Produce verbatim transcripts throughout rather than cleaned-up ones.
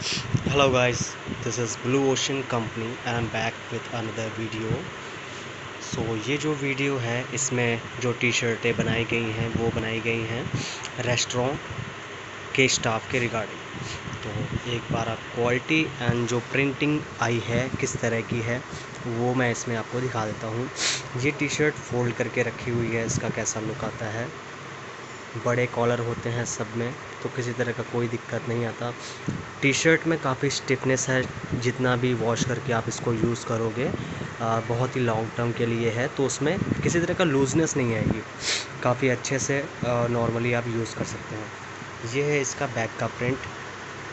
Hello guys, this is Blue Ocean Company and I'm back with another video। So ये जो video है इसमें जो टी शर्टें बनाई गई हैं वो बनाई गई हैं रेस्टोरेंट के स्टाफ के रिगार्डिंग। तो एक बार आप क्वालिटी एंड जो प्रिंटिंग आई है किस तरह की है वो मैं इसमें आपको दिखा देता हूँ। ये टी शर्ट फोल्ड करके रखी हुई है, इसका कैसा लुक आता है। बड़े कॉलर होते हैं सब में तो किसी तरह का कोई दिक्कत नहीं आता। टी शर्ट में काफ़ी स्टिफनेस है, जितना भी वॉश करके आप इसको यूज़ करोगे आ, बहुत ही लॉन्ग टर्म के लिए है तो उसमें किसी तरह का लूजनेस नहीं आएगी, काफ़ी अच्छे से नॉर्मली आप यूज़ कर सकते हैं। ये है इसका बैक का print,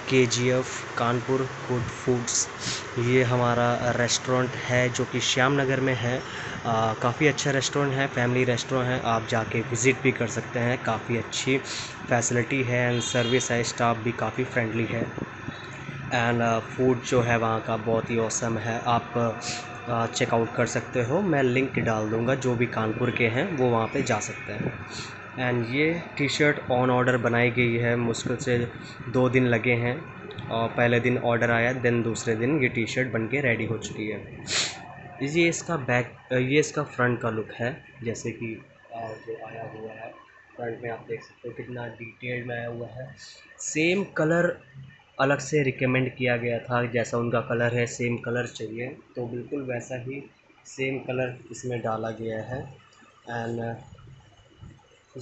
K G F Kanpur good foods. ये हमारा रेस्टोरेंट है जो कि श्याम नगर में है। काफ़ी अच्छा रेस्टोरेंट है, फैमिली रेस्टोरेंट है, आप जाके विज़िट भी कर सकते हैं। काफ़ी अच्छी फैसिलिटी है एंड सर्विस है, स्टाफ भी काफ़ी फ्रेंडली है एंड फूड जो है वहाँ का बहुत ही औसम है। आप चेकआउट कर सकते हो, मैं लिंक डाल दूँगा, जो भी कानपुर के हैं वो वहाँ पर जा सकते हैं। एंड ये टी शर्ट ऑन ऑर्डर बनाई गई है, मुश्किल से दो दिन लगे हैं और पहले दिन ऑर्डर आया, देन दूसरे दिन ये टी शर्ट बनके रेडी हो चुकी है। ये इसका बैक, ये इसका फ्रंट का लुक है, जैसे कि जो आया हुआ है फ्रंट में आप देख सकते हो कितना डिटेल में आया हुआ है। सेम कलर अलग से रिकमेंड किया गया था, जैसा उनका कलर है सेम कलर चाहिए तो बिल्कुल वैसा ही सेम कलर इसमें डाला गया है। एंड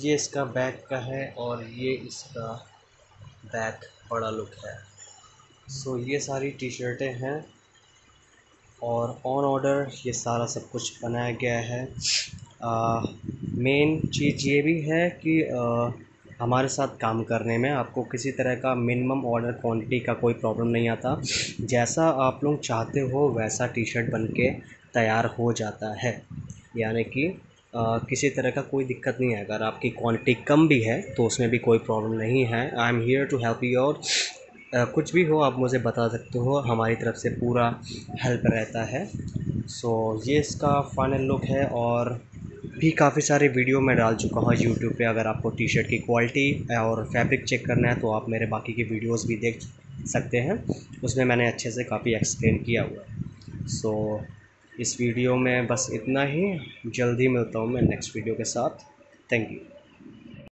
ये इसका बैक का है और ये इसका बैक बड़ा लुक है। सो so, ये सारी टी शर्टें हैं और ऑन ऑर्डर ये सारा सब कुछ बनाया गया है। मेन चीज़ ये भी है कि आ, हमारे साथ काम करने में आपको किसी तरह का मिनिमम ऑर्डर क्वांटिटी का कोई प्रॉब्लम नहीं आता, जैसा आप लोग चाहते हो वैसा टी शर्ट बन के तैयार हो जाता है। यानी कि Uh, किसी तरह का कोई दिक्कत नहीं है। अगर आपकी क्वांटिटी कम भी है तो उसमें भी कोई प्रॉब्लम नहीं है। I am here to help you out, कुछ भी हो आप मुझे बता सकते हो, हमारी तरफ से पूरा हेल्प रहता है। सो so, ये इसका फाइनल लुक है और भी काफ़ी सारे वीडियो मैं डाल चुका हूँ यूट्यूब पे। अगर आपको टी शर्ट की क्वालिटी और फैब्रिक चेक करना है तो आप मेरे बाकी के वीडियोज़ भी देख सकते हैं, उसमें मैंने अच्छे से काफ़ी एक्सप्लेन किया हुआ है। सो so, इस वीडियो में बस इतना ही, जल्दी मिलता हूँ मैं नेक्स्ट वीडियो के साथ। Thank you.